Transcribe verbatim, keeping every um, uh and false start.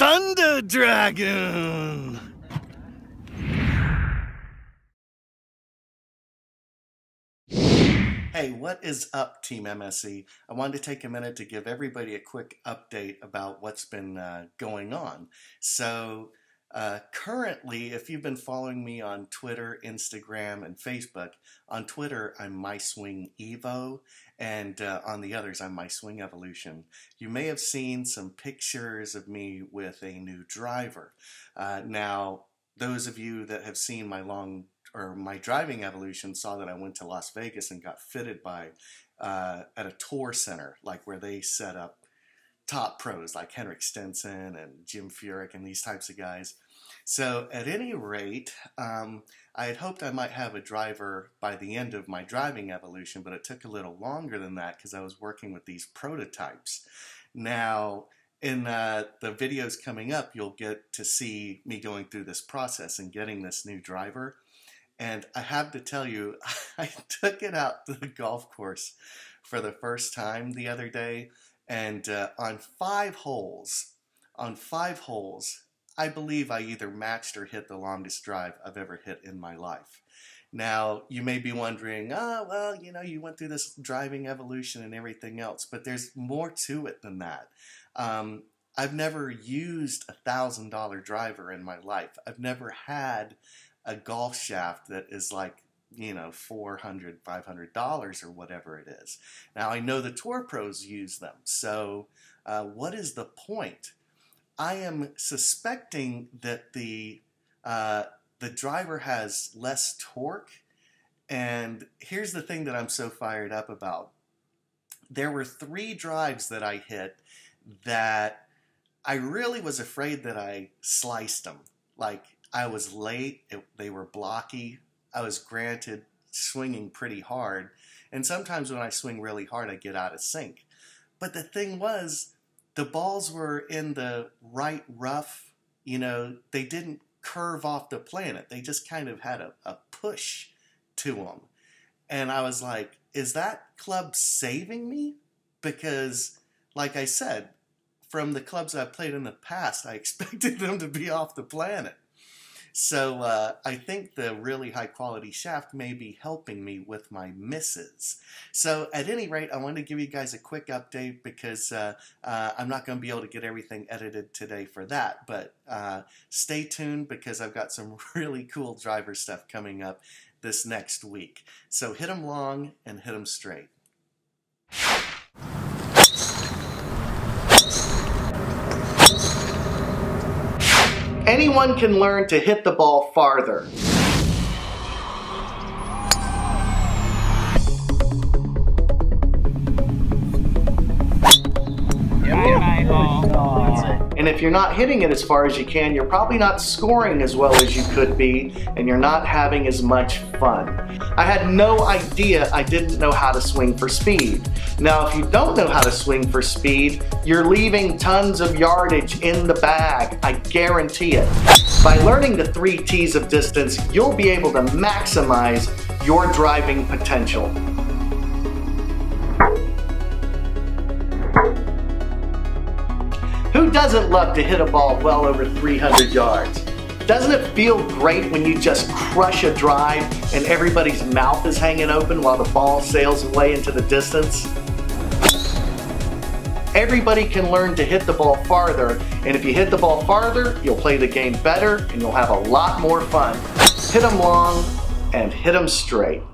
Thunder Dragon! Hey, what is up, Team M S E? I wanted to take a minute to give everybody a quick update about what's been uh, going on. So, uh, currently, if you've been following me on Twitter, Instagram, and Facebook, on Twitter, I'm MySwingEvo, and uh, on the others, I'm MySwingEvolution. You may have seen some pictures of me with a new driver. Uh, now, those of you that have seen my long or my driving evolution saw that I went to Las Vegas and got fitted by uh, at a tour center, like where they set up top pros like Henrik Stenson and Jim Furyk and these types of guys. So at any rate, um, I had hoped I might have a driver by the end of my driving evolution, but it took a little longer than that because I was working with these prototypes. Now, in uh, the videos coming up, you'll get to see me going through this process and getting this new driver. And I have to tell you, I took it out to the golf course for the first time the other day. And uh, on five holes, on five holes, I believe I either matched or hit the longest drive I've ever hit in my life. Now, you may be wondering, oh, well, you know, you went through this driving evolution and everything else, but there's more to it than that. Um, I've never used a thousand dollar driver in my life. I've never had a golf shaft that is like, you know, four hundred, five hundred dollars or whatever it is. Now, I know the tour pros use them, so uh, what is the point? I am suspecting that the, uh, the driver has less torque, and here's the thing that I'm so fired up about. There were three drives that I hit that I really was afraid that I sliced them. Like, I was late, it, they were blocky, I was granted swinging pretty hard, and sometimes when I swing really hard I get out of sync. But the thing was, the balls were in the right rough, you know, they didn't curve off the planet, they just kind of had a, a push to them. And I was like, is that club saving me? Because, like I said, from the clubs I've played in the past, I expected them to be off the planet. So uh, I think the really high-quality shaft may be helping me with my misses. So at any rate, I wanted to give you guys a quick update because uh, uh, I'm not going to be able to get everything edited today for that. But uh, stay tuned because I've got some really cool driver stuff coming up this next week. So hit them long and hit them straight. Anyone can learn to hit the ball farther. And if you're not hitting it as far as you can, you're probably not scoring as well as you could be, and you're not having as much fun. I had no idea I didn't know how to swing for speed. Now, if you don't know how to swing for speed, you're leaving tons of yardage in the bag. I guarantee it. By learning the three T's of distance, you'll be able to maximize your driving potential. Who doesn't love to hit a ball well over three hundred yards? Doesn't it feel great when you just crush a drive and everybody's mouth is hanging open while the ball sails away into the distance? Everybody can learn to hit the ball farther, and if you hit the ball farther, you'll play the game better and you'll have a lot more fun. Hit 'em long and hit 'em straight.